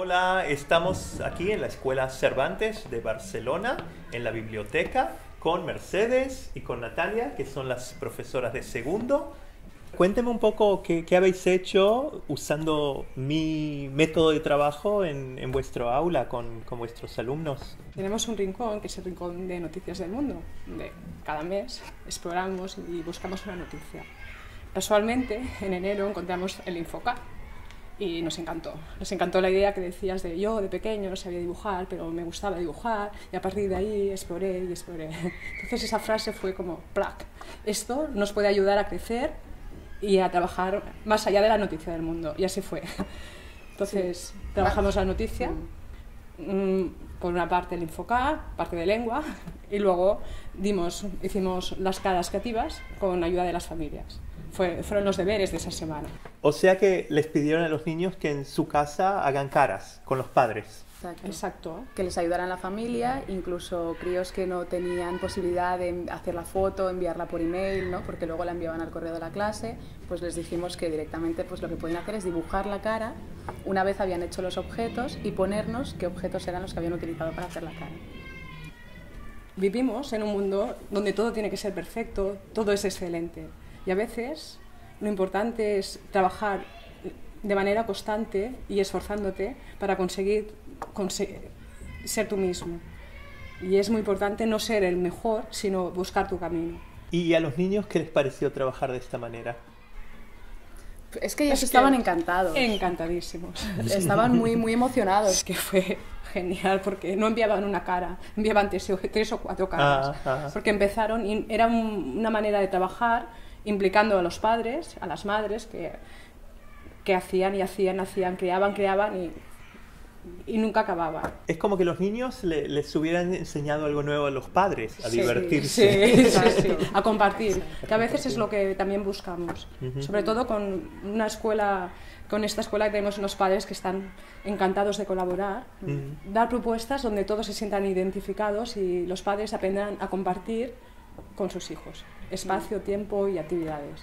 Hola, estamos aquí en la Escuela Cervantes de Barcelona, en la biblioteca, con Mercedes y con Natalia, que son las profesoras de segundo. Cuénteme un poco qué habéis hecho usando mi método de trabajo en vuestro aula con vuestros alumnos. Tenemos un rincón, que es el rincón de noticias del mundo, donde cada mes exploramos y buscamos una noticia. Casualmente, en enero encontramos el Infoca y nos encantó. Nos encantó la idea que decías de yo de pequeño no sabía dibujar, pero me gustaba dibujar y a partir de ahí exploré y exploré. Entonces esa frase fue como ¡plac! Esto nos puede ayudar a crecer y a trabajar más allá de la noticia del mundo, y así fue. Entonces sí, trabajamos la noticia, por una parte el Infocar, parte de lengua, y luego hicimos las caras creativas con ayuda de las familias. Fueron los deberes de esa semana. O sea que les pidieron a los niños que en su casa hagan caras con los padres. Exacto. Exacto. Que les ayudaran la familia, incluso críos que no tenían posibilidad de hacer la foto, enviarla por email, ¿no? Porque luego la enviaban al correo de la clase, pues les dijimos que directamente pues lo que podían hacer es dibujar la cara una vez habían hecho los objetos y ponernos qué objetos eran los que habían utilizado para hacer la cara. Vivimos en un mundo donde todo tiene que ser perfecto, todo es excelente. Y a veces lo importante es trabajar de manera constante y esforzándote para conseguir ser tú mismo. Y es muy importante no ser el mejor, sino buscar tu camino. ¿Y a los niños qué les pareció trabajar de esta manera? Es que ellos estaban encantados. Encantadísimos. Estaban muy, muy emocionados. Es que fue genial porque no enviaban una cara, enviaban tres o cuatro caras. Porque empezaron y era una manera de trabajar implicando a los padres, a las madres, que hacían, creaban y nunca acababan. Es como que los niños les hubieran enseñado algo nuevo a los padres, a divertirse. Sí, sí, a compartir, que a veces es lo que también buscamos. Sobre todo con esta escuela que tenemos unos padres que están encantados de colaborar, dar propuestas donde todos se sientan identificados y los padres aprendan a compartir con sus hijos, espacio, tiempo y actividades.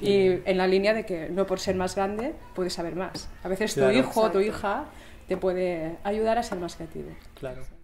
Y en la línea de que no por ser más grande puedes saber más. A veces tu hijo o tu hija te puede ayudar a ser más creativo. Claro.